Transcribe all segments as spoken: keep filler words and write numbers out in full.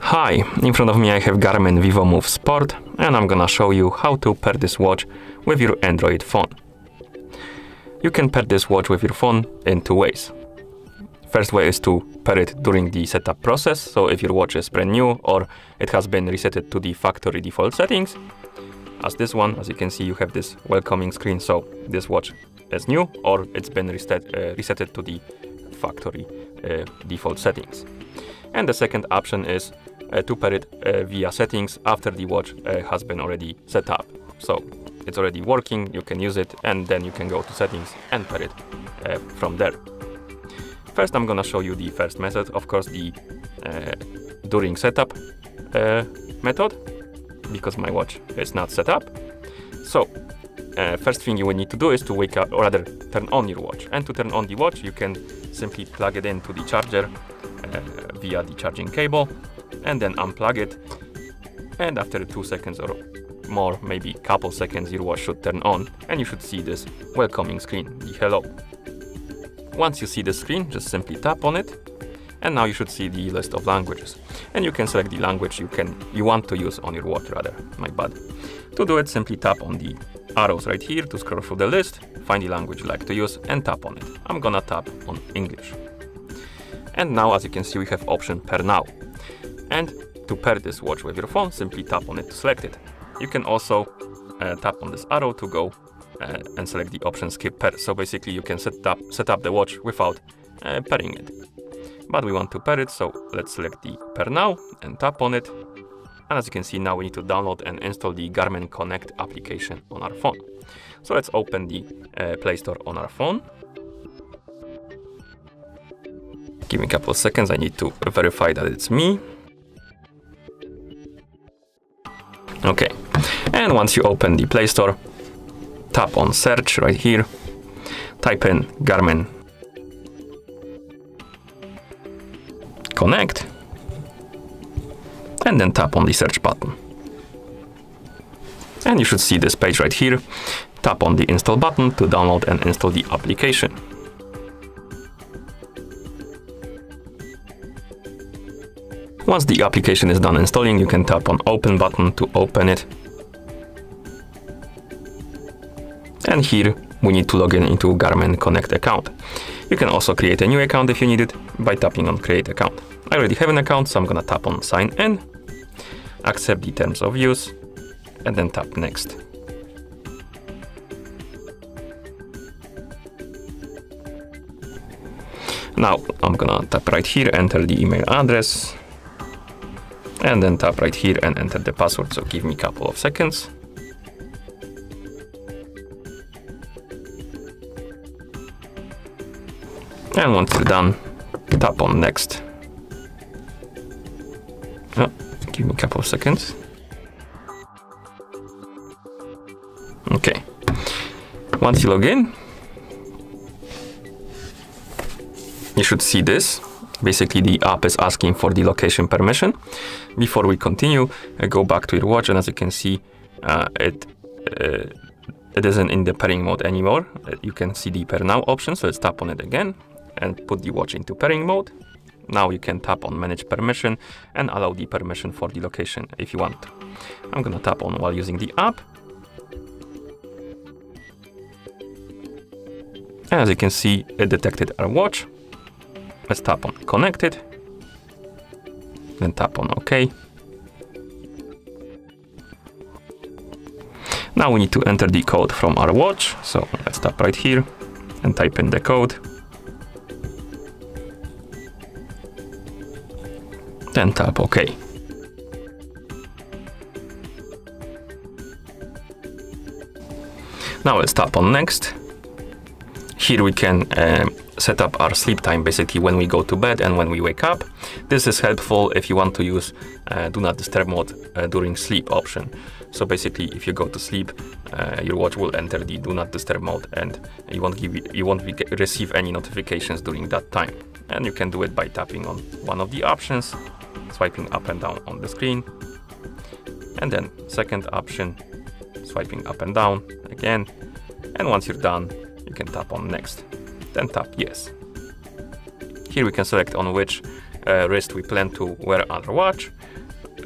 Hi, in front of me I have Garmin Vívomove Sport and I'm gonna show you how to pair this watch with your Android phone. You can pair this watch with your phone in two ways. First way is to pair it during the setup process, so if your watch is brand new or it has been resetted to the factory default settings, as this one, as you can see, you have this welcoming screen, so this watch is new or it's been reset, uh, resetted to the factory uh, default settings. And the second option is uh, to pair it uh, via settings after the watch uh, has been already set up. So it's already working, you can use it, and then you can go to settings and pair it uh, from there. First, I'm gonna show you the first method, of course the uh, during setup uh, method, because my watch is not set up. So uh, first thing you will need to do is to wake up, or rather turn on your watch. And to turn on the watch, you can simply plug it into the charger uh, via the charging cable and then unplug it. And after two seconds or more, maybe a couple seconds, your watch should turn on and you should see this welcoming screen, the hello. Once you see the screen, just simply tap on it. And now you should see the list of languages. And you can select the language you can you want to use on your watch, rather, my bad. To do it, simply tap on the arrows right here to scroll through the list, find the language you like to use and tap on it. I'm gonna tap on English. And now, as you can see, we have option pair now. And to pair this watch with your phone, simply tap on it to select it. You can also uh, tap on this arrow to go uh, and select the option skip pair. So basically you can set up, set up the watch without uh, pairing it. But we want to pair it, so let's select the pair now and tap on it. And as you can see, now we need to download and install the Garmin Connect application on our phone. So let's open the uh, Play Store on our phone. Give me a couple of seconds, I need to verify that it's me. Okay, and once you open the Play Store, tap on search right here, type in Garmin Connect and then tap on the search button. And you should see this page right here. Tap on the install button to download and install the application. Once the application is done installing, you can tap on open button to open it. And here we need to log in into Garmin Connect account. You can also create a new account if you need it by tapping on create account. I already have an account, so I'm gonna tap on sign in, accept the terms of use, and then tap next. Now I'm gonna tap right here, enter the email address, and then tap right here and enter the password. So give me a couple of seconds. And once you're done, tap on next. Oh, give me a couple of seconds. Okay. Once you log in, you should see this. Basically, the app is asking for the location permission. Before we continue, I go back to your watch, and as you can see, uh, it uh, it isn't in the pairing mode anymore. You can see the pair now option, so let's tap on it again and put the watch into pairing mode. Now you can tap on manage permission and allow the permission for the location if you want. I'm gonna tap on while using the app. And as you can see, it detected our watch. Let's tap on connected, then tap on OK. Now we need to enter the code from our watch. So let's tap right here and type in the code. Then tap OK. Now let's tap on next. Here we can uh, set up our sleep time, basically when we go to bed and when we wake up. This is helpful if you want to use uh, do not disturb mode uh, during sleep option. So basically if you go to sleep, uh, your watch will enter the do not disturb mode and you won't, give, you won't receive any notifications during that time. And you can do it by tapping on one of the options, swiping up and down on the screen, and then second option, swiping up and down again. And once you're done, You can tap on next, then tap yes. Here we can select on which uh, wrist we plan to wear our watch.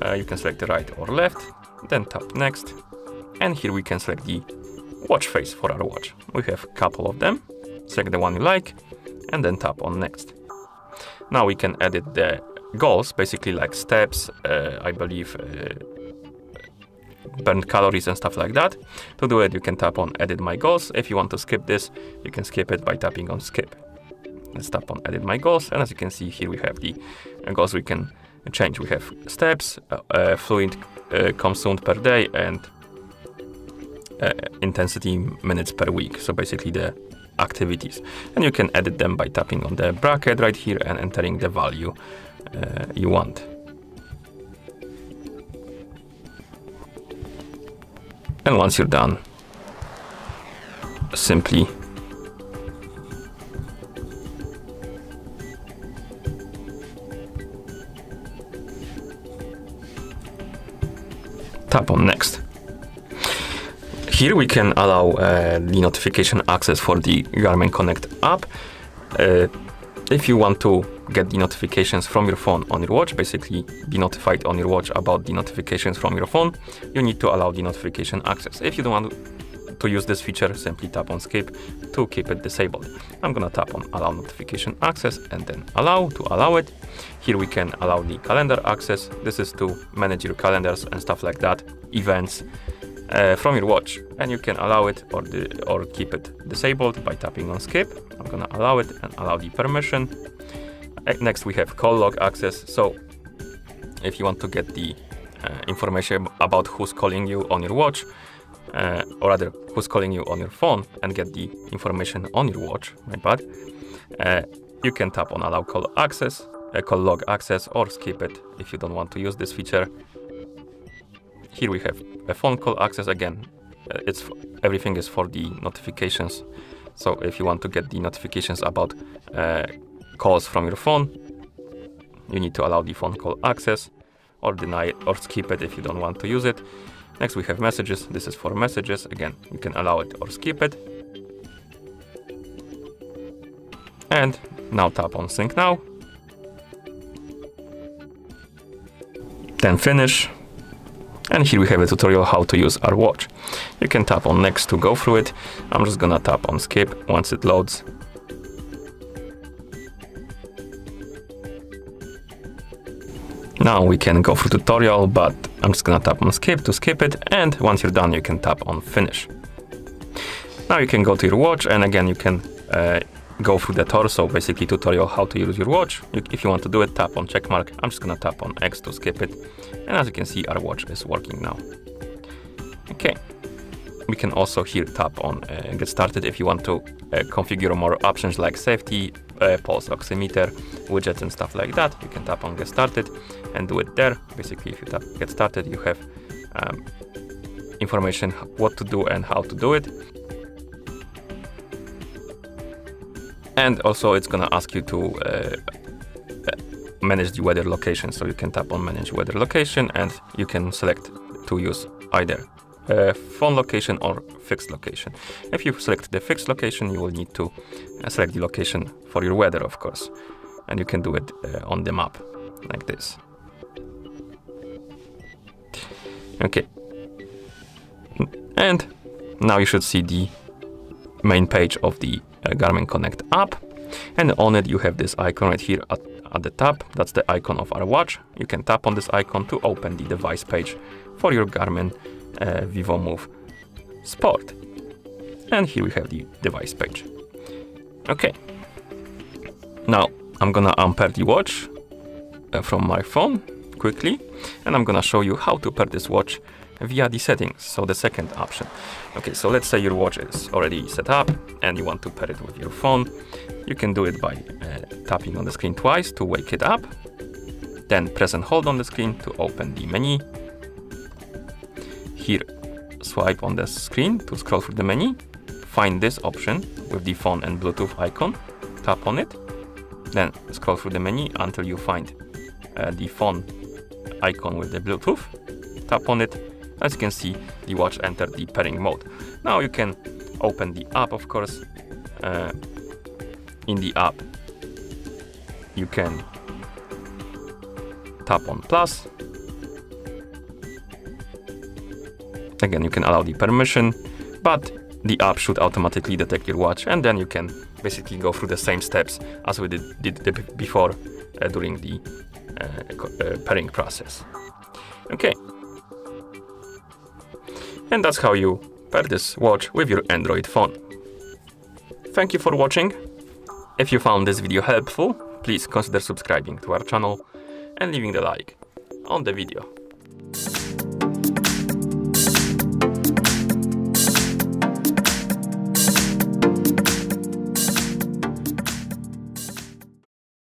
Uh, you can select the right or left, then tap next. And here we can select the watch face for our watch. We have a couple of them. Select the one you like and then tap on next. Now we can edit the goals, basically like steps, uh, I believe uh, burned calories and stuff like that. To do it, you can tap on edit my goals. If you want to skip this, you can skip it by tapping on skip. Let's tap on edit my goals, and as you can see here we have the goals we can change. We have steps, uh, uh, fluid uh, consumed per day, and uh, intensity minutes per week, so basically the activities. And you can edit them by tapping on the bracket right here and entering the value uh, you want. And once you're done, simply tap on next. Here we can allow uh, the notification access for the Garmin Connect app. Uh, if you want to get the notifications from your phone on your watch, basically be notified on your watch about the notifications from your phone, you need to allow the notification access. If you don't want to use this feature, simply tap on skip to keep it disabled. I'm gonna tap on allow notification access and then allow to allow it. Here we can allow the calendar access. This is to manage your calendars and stuff like that, events. Uh, from your watch, and you can allow it or the, or keep it disabled by tapping on skip. I'm gonna allow it and allow the permission. And next we have call log access, so if you want to get the uh, information about who's calling you on your watch, uh, or rather who's calling you on your phone and get the information on your watch, my bad, uh, you can tap on allow call access, uh, call log access, or skip it if you don't want to use this feature. Here we have a phone call access again. Uh, it's everything is for the notifications. So if you want to get the notifications about uh, calls from your phone, you need to allow the phone call access, or deny it or skip it if you don't want to use it. Next we have messages. This is for messages. Again, you can allow it or skip it. And now tap on sync now. Then finish. And here we have a tutorial how to use our watch. You can tap on next to go through it. I'm just gonna tap on skip once it loads. Now we can go through tutorial, but I'm just gonna tap on skip to skip it. And once you're done, you can tap on finish. Now you can go to your watch, and again, you can uh, go through the torso, basically tutorial how to use your watch. If you want to do it, tap on check mark. I'm just gonna tap on X to skip it. And as you can see, our watch is working now. Okay, we can also here tap on uh, get started if you want to uh, configure more options like safety, uh, pulse oximeter, widgets and stuff like that. You can tap on get started and do it there. Basically, if you tap get started, you have um, information what to do and how to do it. And also it's gonna ask you to uh, manage the weather location, so you can tap on manage weather location and you can select to use either uh, phone location or fixed location. If you select the fixed location, you will need to select the location for your weather, of course, and you can do it uh, on the map like this. Okay, and now you should see the main page of the uh, Garmin Connect app, and on it you have this icon right here at, at the top. That's the icon of our watch. You can tap on this icon to open the device page for your Garmin uh, Vívomove Sport. And here we have the device page. Okay, now I'm gonna unpair the watch uh, from my phone quickly, and I'm gonna show you how to pair this watch via the settings, so the second option. Okay, so let's say your watch is already set up and you want to pair it with your phone. You can do it by uh, tapping on the screen twice to wake it up, then press and hold on the screen to open the menu. Here, swipe on the screen to scroll through the menu, find this option with the phone and Bluetooth icon, tap on it, then scroll through the menu until you find uh, the phone icon with the Bluetooth, tap on it. As you can see, the watch entered the pairing mode. Now you can open the app, of course, uh, in the app, you can tap on plus. Again, you can allow the permission, but the app should automatically detect your watch, and then you can basically go through the same steps as we did, did before uh, during the uh, uh, pairing process. Okay. And that's how you pair this watch with your Android phone. Thank you for watching. If you found this video helpful, please consider subscribing to our channel and leaving the like on the video.